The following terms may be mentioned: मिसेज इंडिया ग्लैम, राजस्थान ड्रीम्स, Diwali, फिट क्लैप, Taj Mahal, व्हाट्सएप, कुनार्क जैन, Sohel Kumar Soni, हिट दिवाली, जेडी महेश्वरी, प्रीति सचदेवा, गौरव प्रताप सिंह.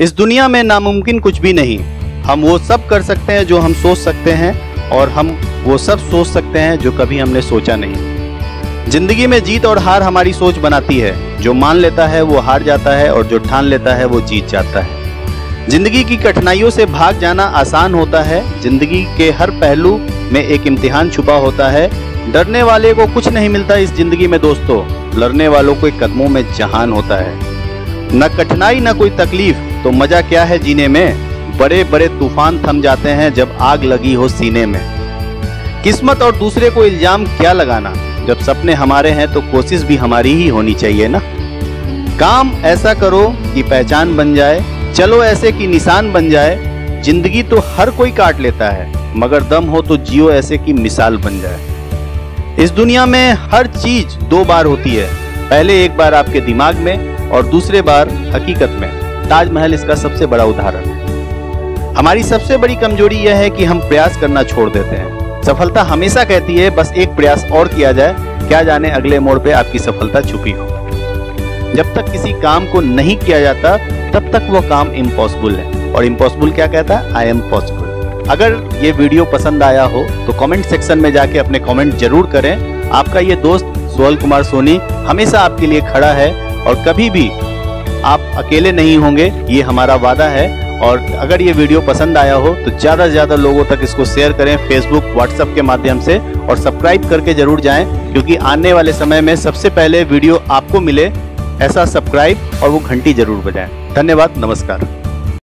इस दुनिया में नामुमकिन कुछ भी नहीं। हम वो सब कर सकते हैं जो हम सोच सकते हैं, और हम वो सब सोच सकते हैं जो कभी हमने सोचा नहीं। जिंदगी में जीत और हार हमारी सोच बनाती है। जो मान लेता है वो हार जाता है, और जो ठान लेता है वो जीत जाता है। जिंदगी की कठिनाइयों से भाग जाना आसान होता है। जिंदगी के हर पहलू में एक इम्तिहान छुपा होता है। डरने वाले को कुछ नहीं मिलता इस जिंदगी में दोस्तों, लड़ने वालों के कदमों में जहान होता है। न कठिनाई न कोई तकलीफ, तो मजा क्या है जीने में। बड़े बड़े तूफान थम जाते हैं जब आग लगी हो सीने में। किस्मत और दूसरे को इल्जाम क्या लगाना, जब सपने हमारे हैं तो कोशिश भी हमारी ही होनी चाहिए ना। काम ऐसा करो कि पहचान बन जाए, चलो ऐसे कि निशान बन जाए। जिंदगी तो हर कोई काट लेता है, मगर दम हो तो जियो ऐसे कि मिसाल बन जाए। इस दुनिया में हर चीज दो बार होती है, पहले एक बार आपके दिमाग में और दूसरे बार हकीकत में। ताजमहल इसका सबसे बड़ा उदाहरण है। हमारी सबसे बड़ी कमजोरी यह है कि हम प्रयास करना छोड़ देते हैं। सफलता हमेशा कहती है बस एक प्रयास और किया जाए, क्या जाने अगले मोड़ पे आपकी सफलता छुपी हो। जब तक किसी काम को नहीं किया जाता तब तक वो काम इम्पॉसिबल है, और इम्पॉसिबल क्या कहता है, आई एम पॉसिबल। अगर ये वीडियो पसंद आया हो तो कमेंट सेक्शन में जाके अपने कमेंट जरूर करें। आपका ये दोस्त सोहल कुमार सोनी हमेशा आपके लिए खड़ा है, और कभी भी आप अकेले नहीं होंगे, ये हमारा वादा है। और अगर ये वीडियो पसंद आया हो तो ज़्यादा से ज़्यादा लोगों तक इसको शेयर करें फेसबुक व्हाट्सएप के माध्यम से, और सब्सक्राइब करके जरूर जाएँ, क्योंकि आने वाले समय में सबसे पहले वीडियो आपको मिले ऐसा सब्सक्राइब और वो घंटी जरूर बजाएं। धन्यवाद, नमस्कार।